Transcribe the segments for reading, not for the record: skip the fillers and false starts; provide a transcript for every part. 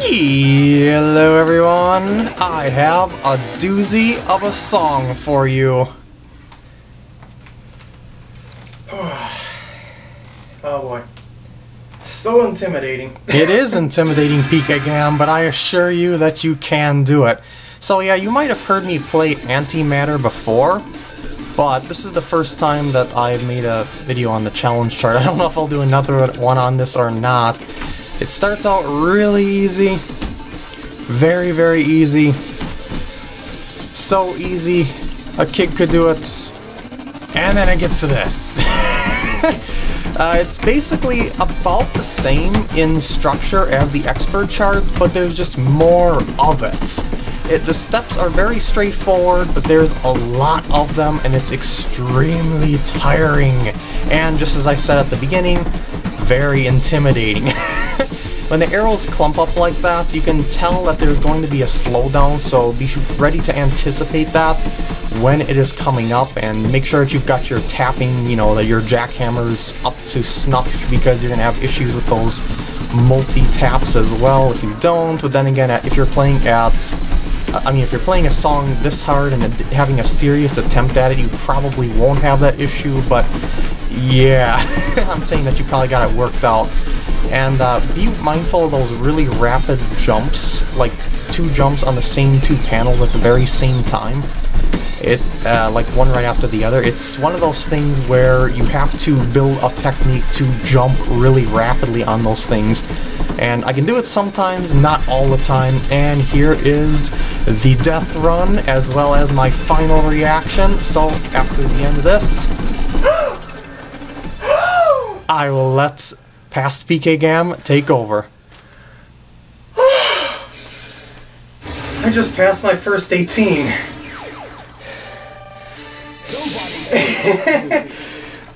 Hello everyone, I have a doozy of a song for you. Oh boy. So intimidating. It is intimidating, PKGam, but I assure you that you can do it. So yeah, you might have heard me play Antimatter before, but this is the first time that I've made a video on the challenge chart. I don't know if I'll do another one on this or not. It starts out really easy, very easy, so easy a kid could do it, and then it gets to this. It's basically about the same in structure as the expert chart, but there's just more of it. The steps are very straightforward, but there's a lot of them, and it's extremely tiring, and just as I said at the beginning, very intimidating. When the arrows clump up like that, you can tell that there's going to be a slowdown, so be ready to anticipate that when it is coming up, and make sure that you've got your tapping, you know, that your jackhammers up to snuff, because you're going to have issues with those multi-taps as well if you don't. But then again, if you're playing a song this hard and having a serious attempt at it, you probably won't have that issue, but yeah, I'm saying that you probably got it worked out. And be mindful of those really rapid jumps, like two jumps on the same two panels at the very same time, like one right after the other. It's one of those things where you have to build up technique to jump really rapidly on those things. And I can do it sometimes, not all the time. And here is the death run, as well as my final reaction. So after the end of this, I will let past PKGam take over. I just passed my first 18.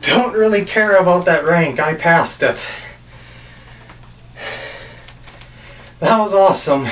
Don't really care about that rank, I passed it. That was awesome.